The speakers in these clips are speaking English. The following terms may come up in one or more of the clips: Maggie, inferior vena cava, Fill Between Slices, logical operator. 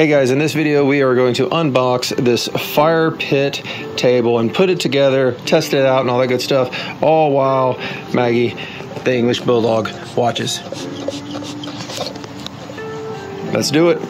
Hey guys, in this video we are going to unbox this fire pit table and put it together, test it out and all that good stuff, all while Maggie, the English Bulldog, watches. Let's do it.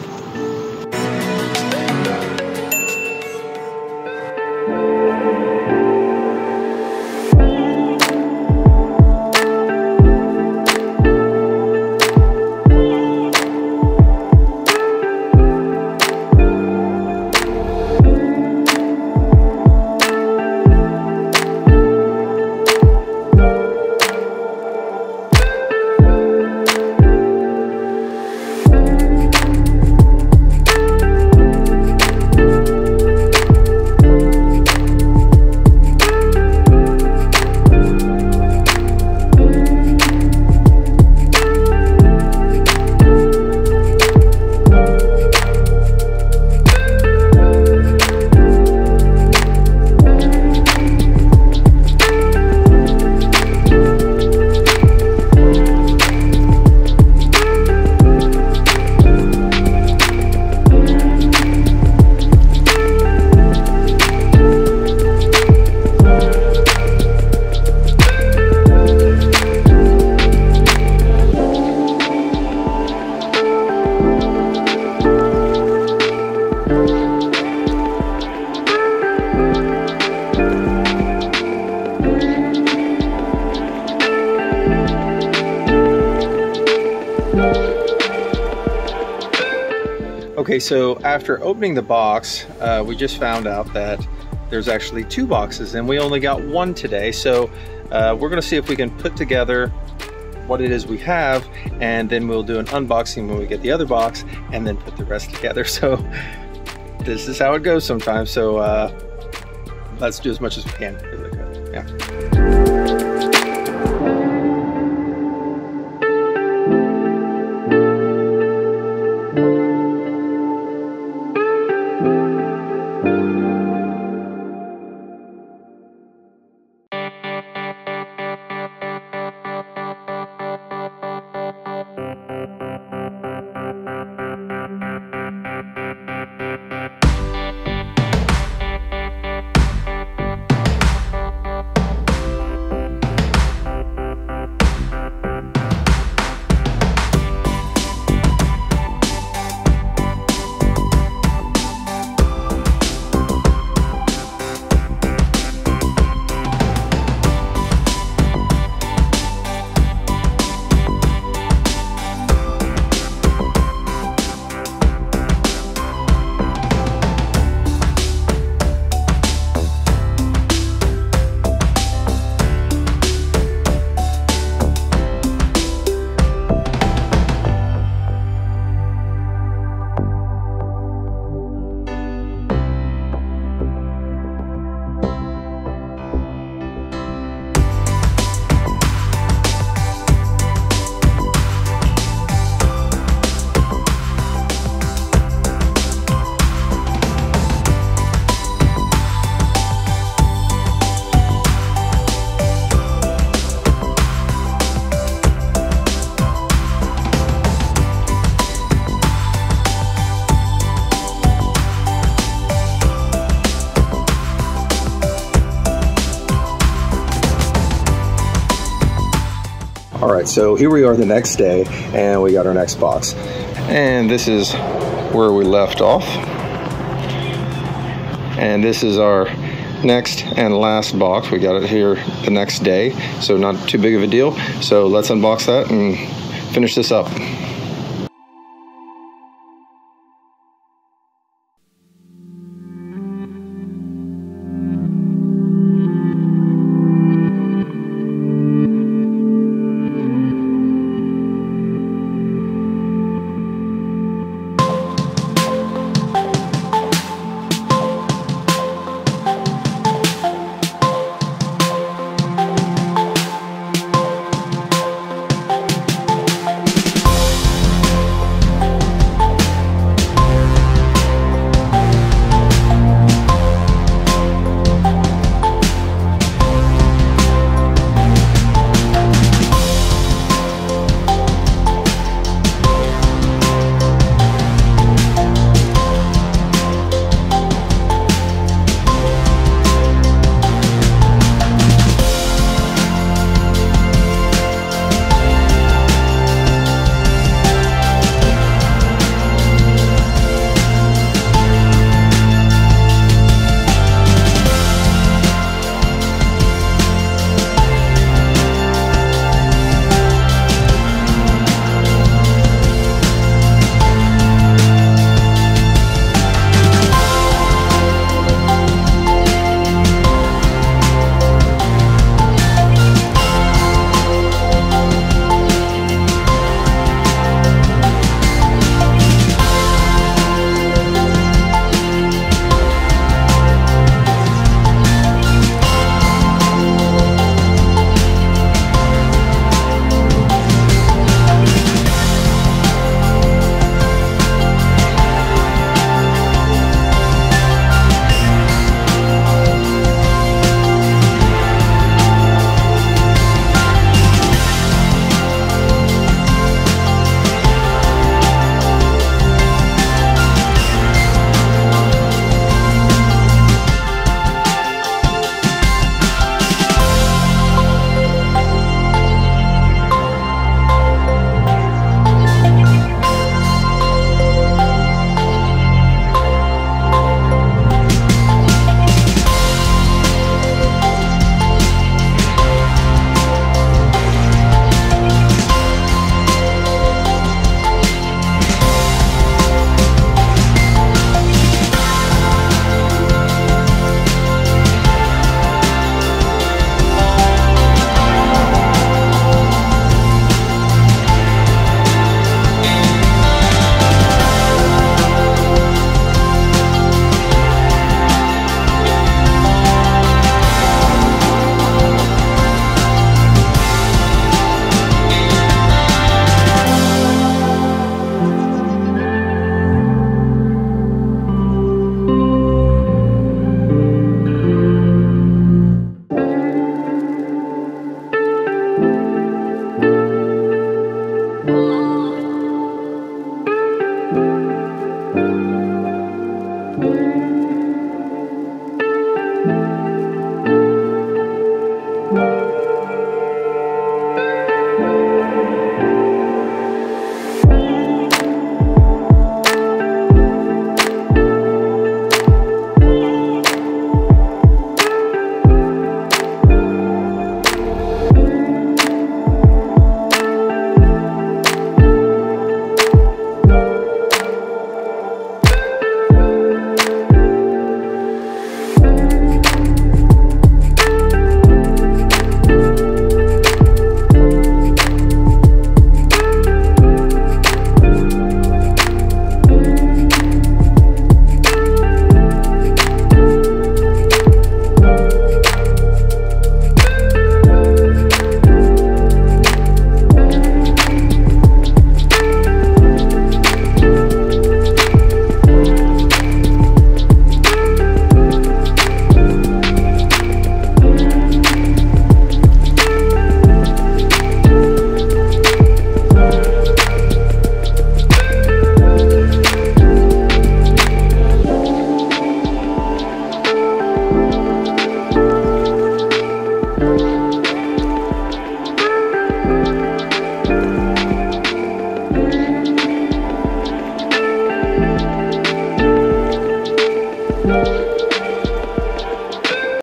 Okay, so after opening the box, we just found out that there's actually two boxes and we only got one today. So we're gonna see if we can put together what it is we have, and then we'll do an unboxing when we get the other box and then put the rest together. So this is how it goes sometimes. So let's do as much as we can. Yeah. So here we are the next day and we got our next box, and this is where we left off, and this is our next and last box. We got it here the next day, so not too big of a deal. So let's unbox that and finish this up.